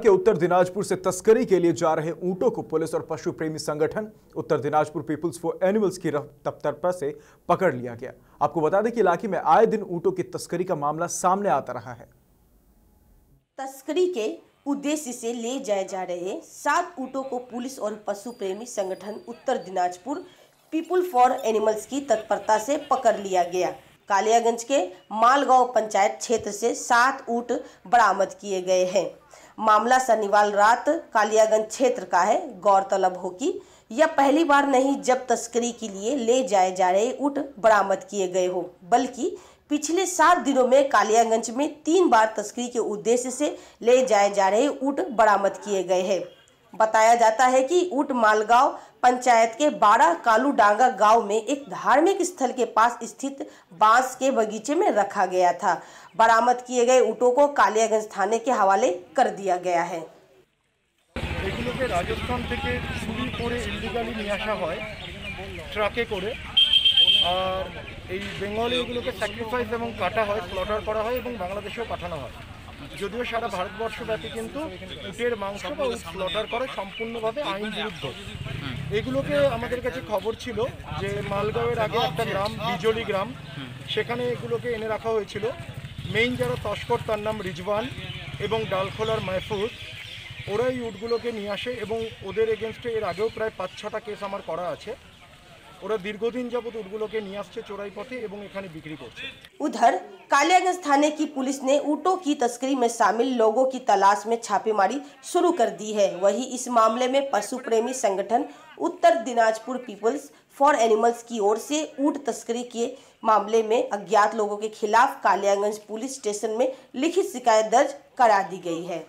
के उत्तर दिनाजपुर से तस्करी के लिए जा रहे ऊंटों को पुलिस और पशु प्रेमी संगठन Uttar Dinajpur peoples for animals की दफ्तर से पकड़ लिया गया। आपको बता दें कि इलाके में आए दिन ऊंटों की तस्करी का मामला सामने आता रहा है। तस्करी के उद्देश्य से ले जाए जा रहे 7 ऊंटों को पुलिस और पशु प्रेमी संगठन Uttar Dinajpur people for animals की तत्परता से पकड़ लिया गया। कालियागंज के मालगांव पंचायत क्षेत्र से 7 ऊंट बरामद किए गए हैं। मामला शनिवार रात कालियागंज क्षेत्र का है। गौरतलब हो कि यह पहली बार नहीं जब तस्करी के लिए ले जाए जा रहे ऊंट बरामद किए गए हो, बल्कि पिछले 7 दिनों में कालियागंज में 3 बार तस्करी के उद्देश्य से ले जाए जा रहे ऊंट बरामद किए गए हैं। बताया जाता है कि ऊंट मालगांव पंचायत के 12 कालुडांगा गांव में एक धार्मिक स्थल के पास स्थित बांस के बगीचे में रखा गया था। बरामद किए गए ऊंटों को कालियागंज थाने के हवाले कर दिया गया है। राजस्थान থেকে চুরি করে ইল্লিগালি নিয়ে আসা হয় ট্রাকে করে আর এই বেঙ্গলি এগুলোকে স্যাক্রিফাইস এবং কাটা হয়, স্লটার করা হয় এবং বাংলাদেশেও পাঠানো হয়। যদিও সারা ভারতবর্ষব্যাপী কিন্তু উটের মাংস বা উট স্লটার করা সম্পূর্ণভাবে আইন বিরুদ্ধ। এগুলোকে আমাদের কাছে খবর ছিল যে মালগাঁওয়ের আগে একটা গ্রাম বিজলি গ্রাম, সেখানে এগুলোকে এনে রাখা হয়েছিল। মেইন যারা তস্কর তন্নম রিজওয়ান এবং ডালখোলার महफूर, ওরা এই উটগুলোকে নিয়ে আসে এবং ওদের এগেনস্টে এর আগেও প্রায় 5-6টা কেস আমার করা আছে। और दीर्घदिन जब ऊंटों के नियास से चोराई पथे एवं एखाने बिक्री करते। उधर कालियागंज थाने की पुलिस ने ऊंटों की तस्करी में शामिल लोगों की तलाश में छापेमारी शुरू कर दी है। वहीं इस मामले में पशु प्रेमी संगठन Uttar Dinajpur peoples for animals की ओर से ऊंट तस्करी के मामले में अज्ञात लोगों के खिलाफ कालियागंज पुलिस स्टेशन में लिखित शिकायत दर्ज करा दी गई है।